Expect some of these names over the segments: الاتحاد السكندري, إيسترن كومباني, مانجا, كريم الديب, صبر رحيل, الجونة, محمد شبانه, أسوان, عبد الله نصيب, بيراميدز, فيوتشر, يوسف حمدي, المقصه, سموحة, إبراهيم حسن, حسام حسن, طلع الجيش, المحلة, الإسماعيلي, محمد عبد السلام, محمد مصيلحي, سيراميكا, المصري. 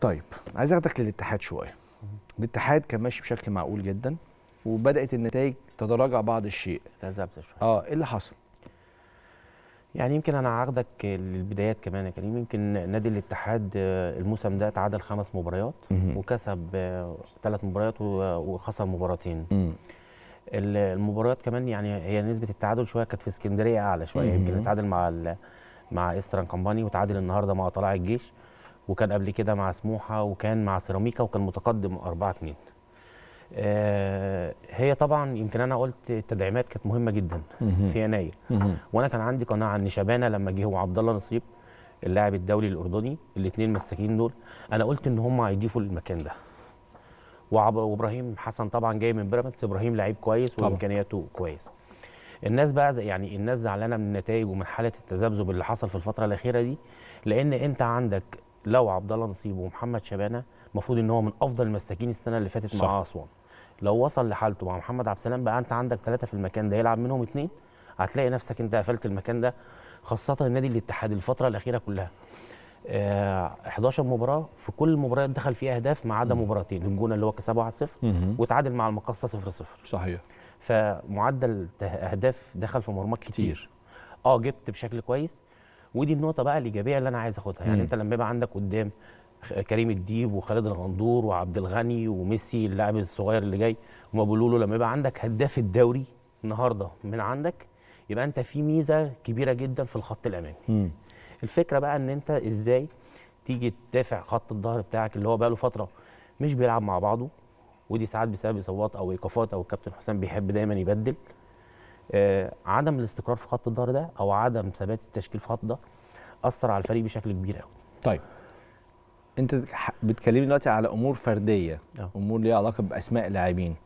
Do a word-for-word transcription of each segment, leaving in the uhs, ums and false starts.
طيب عايز اخدك للاتحاد شويه. الاتحاد كان ماشي بشكل معقول جدا وبدات النتائج تتراجع بعض الشيء. تذبذب شويه. اه ايه اللي حصل؟ يعني يمكن انا هاخدك للبدايات كمان يا كريم. يمكن نادي الاتحاد الموسم ده اتعادل خمس مباريات وكسب ثلاث مباريات وخسر مباراتين. مم. المباريات كمان يعني هي نسبه التعادل شويه كانت في اسكندريه اعلى شويه. يمكن اتعادل مع مع إيسترن كومباني، وتعادل النهارده مع طلع الجيش، وكان قبل كده مع سموحه، وكان مع سيراميكا، وكان متقدم أربعة اتنين. آه هي طبعا يمكن انا قلت التدعيمات كانت مهمه جدا في يناير، وانا كان عندي قناعه ان شبانه لما جه وعبد الله نصيب اللاعب الدولي الاردني، الاثنين مساكين دول، انا قلت ان هم هيضيفوا المكان ده. وابراهيم حسن طبعا جاي من بيراميدز، ابراهيم لعيب كويس وامكانياته كويس. الناس بقى يعني الناس زعلانه من النتائج ومن حاله التذبذب اللي حصل في الفتره الاخيره دي، لان انت عندك لو عبد الله نصيب ومحمد شبانه المفروض ان هو من افضل المساكين السنه اللي فاتت مع اسوان، لو وصل لحالته مع محمد عبد السلام بقى انت عندك ثلاثه في المكان ده يلعب منهم اثنين، هتلاقي نفسك انت قفلت المكان ده، خاصه النادي الاتحاد الفتره الاخيره كلها آه احداشر مباراه، في كل المباريات دخل فيها اهداف ما عدا مباراتين، الجونه اللي هو كسبها واحد صفر وتعادل مع المقصه صفر صفر. صحيح. فمعدل اهداف دخل في مرماك كتير. كتير. اه جبت بشكل كويس، ودي النقطه بقى الايجابيه اللي انا عايز اخدها. يعني انت لما يبقى عندك قدام كريم الديب وخالد الغندور وعبد الغني وميسي اللاعب الصغير اللي جاي، هما بيقولوا له لما يبقى عندك هداف الدوري النهارده من عندك يبقى انت في ميزه كبيره جدا في الخط الامامي. م. الفكره بقى ان انت ازاي تيجي تدافع خط الظهر بتاعك اللي هو بقى له فتره مش بيلعب مع بعضه، ودي ساعات بسبب اصابات او ايقافات او الكابتن حسام بيحب دايما يبدل. آه عدم الاستقرار في خط الظهر ده او عدم ثبات التشكيل في خط ده اثر على الفريق بشكل كبير قوي. طيب انت بتكلمني دلوقتي على امور فرديه، أوه. امور ليها علاقه باسماء لاعبين.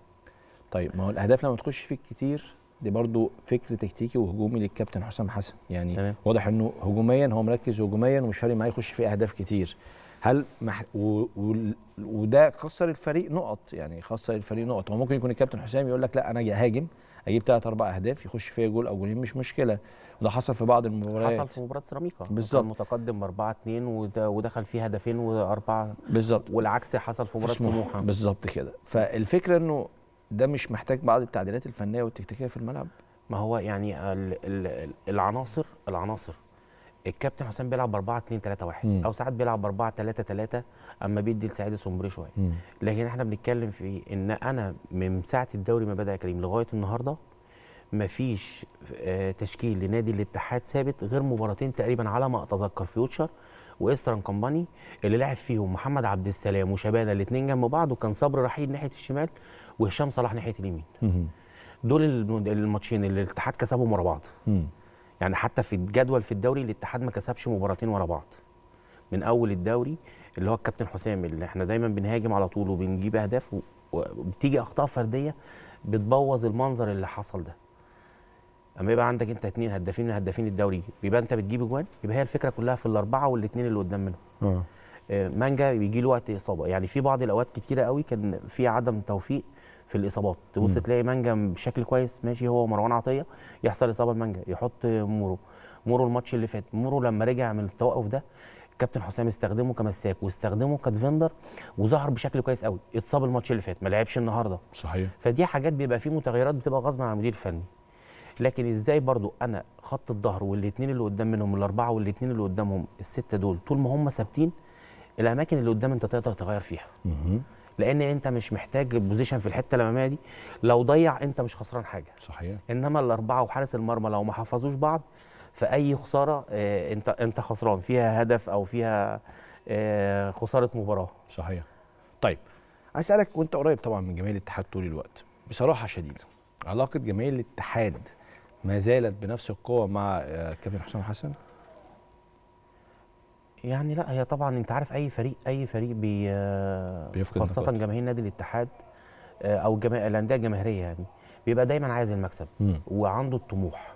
طيب ما هو الاهداف لما تخش فيك كتير دي برضو فكر تكتيكي وهجومي للكابتن حسام حسن، يعني تمام. واضح انه هجوميا هو مركز هجوميا ومش فارق معاه يخش فيه اهداف كتير. هل مح... و... و... وده خسر الفريق نقط، يعني خسر الفريق نقط. هو ممكن يكون الكابتن حسام يقول لك لا انا هاجم اجيب ثلاث اربع اهداف يخش فيها جول او جولين مش مشكله، وده حصل في بعض المباريات. حصل في مباراه سيراميكا بالظبط، متقدم أربعة اتنين ودخل فيه هدفين واربعه بالظبط، والعكس حصل في مباراه سموحه بالظبط كده. فالفكره انه ده مش محتاج بعض التعديلات الفنيه والتكتيكيه في الملعب. ما هو يعني العناصر العناصر الكابتن حسام بيلعب ب أربعة اتنين تلاتة واحد او ساعات بيلعب ب أربعة تلاتة تلاتة اما بيدي لسعيد السمبري شويه، لكن احنا بنتكلم في ان انا من ساعه الدوري ما بدا يا كريم لغايه النهارده مفيش تشكيل لنادي الاتحاد ثابت غير مباراتين تقريبا على ما اتذكر، فيوتشر وإيسترن كومباني اللي لعب فيهم محمد عبد السلام وشبانه الاثنين جنب بعض، وكان صبر رحيل ناحيه الشمال وهشام صلاح ناحيه اليمين. دول الماتشين اللي الاتحاد كسبهم ورا بعض. يعني حتى في الجدول في الدوري الاتحاد ما كسبش مباراتين ورا بعض من اول الدوري، اللي هو الكابتن حسام اللي احنا دايما بنهاجم على طول وبنجيب اهداف وبتيجي اخطاء فرديه بتبوظ المنظر اللي حصل ده. اما يبقى عندك انت اثنين هدافين من هدافين الدوري بيبقى انت بتجيب اجوان، يبقى هي الفكره كلها في الاربعه والاثنين اللي قدام منهم. اه مانجا بيجي له وقت اصابه، يعني في بعض الاوقات كتيره قوي كان في عدم توفيق في الاصابات، تبص تلاقي مانجا بشكل كويس ماشي هو ومروان عطيه، يحصل اصابه لمانجا يحط مورو، مورو الماتش اللي فات، مورو لما رجع من التوقف ده كابتن حسام استخدمه كمساك واستخدمه كديفندر وظهر بشكل كويس قوي، اتصاب الماتش اللي فات ما لعبش النهارده. صحيح. فدي حاجات بيبقى في متغيرات بتبقى غصب عن المدير الفني، لكن ازاي برضو انا خط الظهر والاثنين اللي قدام منهم الاربعه والاثنين اللي قدامهم السته دول طول ما هم ثابتين الاماكن اللي قدام انت تقدر تغير فيها. لان انت مش محتاج بوزيشن في الحته الاماميه دي، لو ضيع انت مش خسران حاجه. صحيح. انما الاربعه وحارس المرمى لو ما حفظوش بعض فاي خساره اه انت انت خسران فيها هدف او فيها اه خساره مباراه. صحيح. طيب عايز اسالك، وانت قريب طبعا من جماهير الاتحاد طول الوقت، بصراحه شديده علاقه جماهير الاتحاد ما زالت بنفس القوه مع الكابتن حسام حسن؟ يعني لا، هي طبعا انت عارف اي فريق اي فريق بي بيفقد، خاصه جماهير نادي الاتحاد او الانديه الجماهيريه يعني بيبقى دايما عايز المكسب م. وعنده الطموح.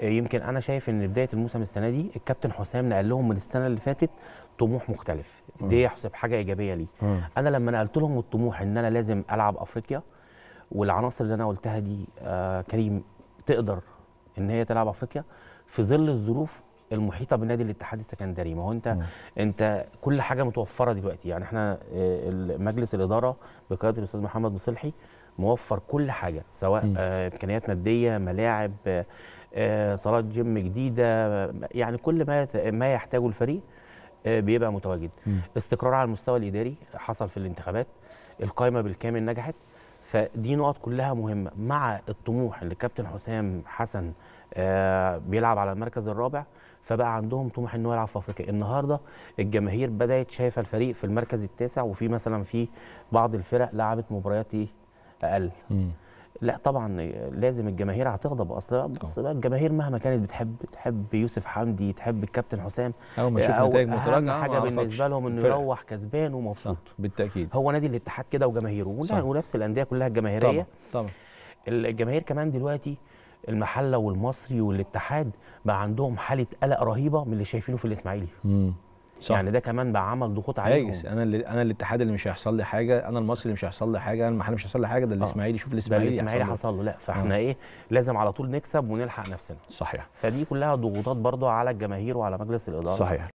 يمكن انا شايف ان بدايه الموسم السنه دي الكابتن حسام نقل لهم من السنه اللي فاتت طموح مختلف، دي يحسب حاجه ايجابيه لي. م. انا لما نقلت لهم الطموح ان انا لازم العب افريقيا والعناصر اللي انا قلتها دي آه كريم تقدر ان هي تلعب افريقيا في ظل الظروف المحيطه بنادي الاتحاد السكندري. ما هو انت م. انت كل حاجه متوفره دلوقتي، يعني احنا مجلس الاداره بقياده الاستاذ محمد مصيلحي موفر كل حاجه، سواء امكانيات ماديه، ملاعب، صالات جيم جديده، يعني كل ما ما يحتاجه الفريق بيبقى متواجد. م. استقرار على المستوى الاداري حصل في الانتخابات، القائمه بالكامل نجحت، فدي نقط كلها مهمه مع الطموح اللي كابتن حسام حسن آه بيلعب على المركز الرابع، فبقى عندهم طموح ان هو يلعب في افريقيا. النهارده الجماهير بدات شايفه الفريق في المركز التاسع، وفي مثلا في بعض الفرق لعبت مباريات اقل. م. لا طبعا لازم الجماهير هتغضب، اصلا بص بقى الجماهير مهما كانت بتحب تحب يوسف حمدي، تحب الكابتن حسام، او ما تشوف نتائج متراجعه حاجه بالنسبه لهم انه يروح كسبان ومبسوط. بالتاكيد هو نادي الاتحاد كده وجماهيره، ونفس الانديه كلها الجماهيريه. طبعا طبعا الجماهير كمان دلوقتي المحله والمصري والاتحاد بقى عندهم حاله قلق رهيبه من اللي شايفينه في الاسماعيلي. امم صح. يعني ده كمان بقى عمل ضغوط عليهم. انا اللي انا الاتحاد اللي مش هيحصل لي حاجه، انا المصري اللي مش هيحصل لي حاجه، انا المحلي مش هيحصل لي حاجه، ده الاسماعيلي شوف الاسماعيلي الاسماعيلي حصل له. لا فاحنا آه. ايه لازم على طول نكسب ونلحق نفسنا. صحيح. فدي كلها ضغوطات برضو على الجماهير وعلى مجلس الاداره. صحيح.